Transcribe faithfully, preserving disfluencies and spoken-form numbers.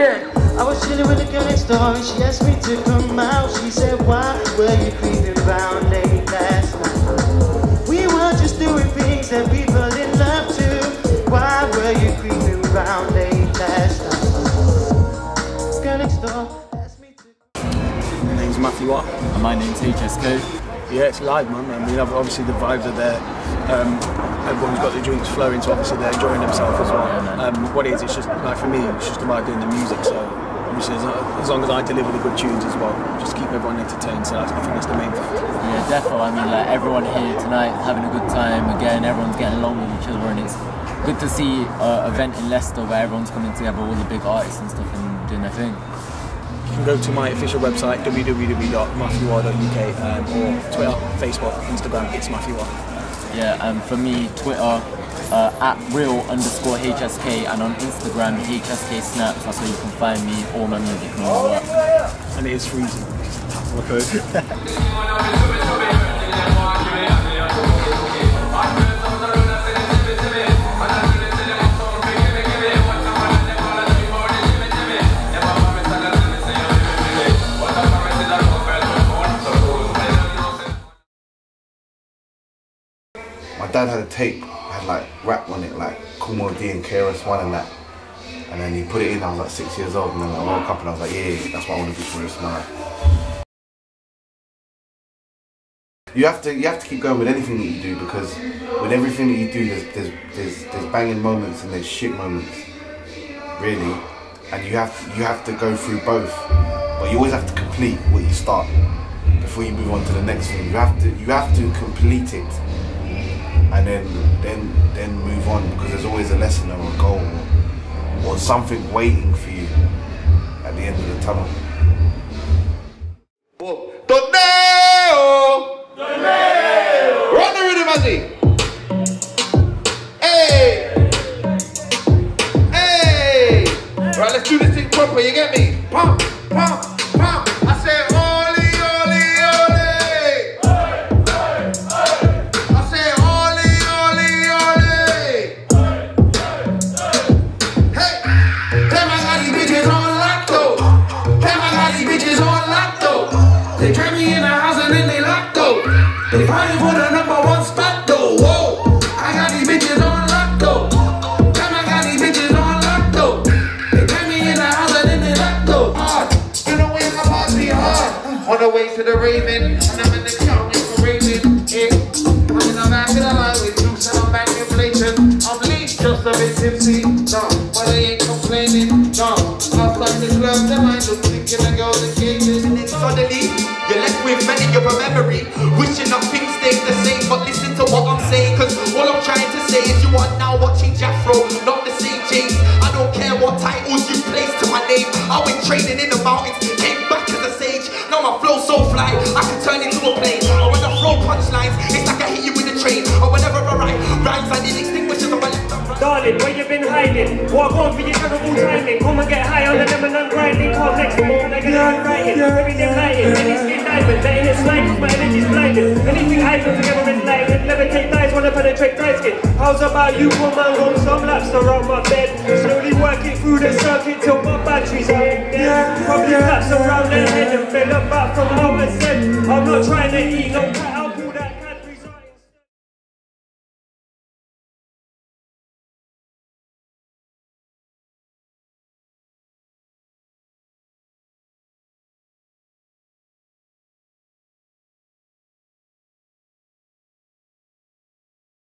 I was chilling with a girl next door and she asked me to come out. She said, why were you creeping round late last night? We were just doing things that people in love do. Why were you creeping round late last night? Girl next door asked me to... My name's Matthew Watt. And my name's T J Scott. Yeah, it's live, man. I mean, obviously the vibes are there. Um, Everyone's got the drinks flowing, so obviously they're enjoying themselves as well. Um, what it is, it's just, like for me, it's just about doing the music, so obviously as, as long as I deliver the good tunes as well, just keep everyone entertained, so I think that's the main thing. Yeah, definitely. I mean, like, everyone here tonight is having a good time, again, everyone's getting along with each other, and it's good to see an event in Leicester where everyone's coming together, all the big artists and stuff, and doing their thing. You can go to my official website, w w w dot maffiwar dot u k, um, or Twitter, Facebook, Instagram, it's Maffiwar. Yeah, um, for me, Twitter, uh, at real underscore HSK, and on Instagram, H S K Snaps, that's where you can find me, all my music, and all that. And it is freezing. My dad had a tape, had like rap on it, like Kumo D and K R S One and that. And then he put it in, I was like six years old, and then I woke up and I was like, yeah, that's what I want to do for the rest of my life. You have to, you have to keep going with anything that you do, because with everything that you do, there's, there's, there's, there's banging moments and there's shit moments, really. And you have, to, you have to go through both, but you always have to complete what you start before you move on to the next thing. You have to, you have to complete it. And then, then, then move on, because there's always a lesson or a goal or, or something waiting for you at the end of the tunnel. Donaeo! Donaeo! Run the rhythm, Mazzy! Hey! Hey! Right, let's do this thing proper, you get me? Pump, pump, pump! I said, oh! They fighting for the number one spot though, whoa. I got these bitches on lock though. Damn, I got these bitches on lock though. They got me in the house and then they lock though. Hard, you know when my party hard. On the way to the Raven, and I'm in the county for raving. Yeah, I'm in the back of the line with juice and I'm back inflation. I'm late, just a bit tipsy, no, but I ain't complaining, no. Outside the club, the line looks sick and the girls are kicking. And then suddenly, you're left with many of a memory. Wishing that things stayed the same, but listen to what I'm saying, cause all I'm trying to say is you are now watching Jaffro, not the same James. I don't care what titles you place to my name. I went training in the mountains, came back as a sage. Now my flow's so fly, I can turn into a plane. And when I flow punchlines, it's like I hit you with a train. And whenever I write rhymes, I need extinguishers on my left. Darling, where you been hiding? Walk on for your terrible timing. Come and get high on the lemon and grinding. Cause next time I get on writing. Everything lighting, and it's skin diving. Letting it slide, my energy's blinding. Anything I put together is light. Levitate thighs, wanna penetrate dry skin. How's about you, woman? Roll some laps around my bed. Slowly working through the circuit till my batteries are dead. Probably laps around the head and fill up back from how I said. I'm not trying to eat no.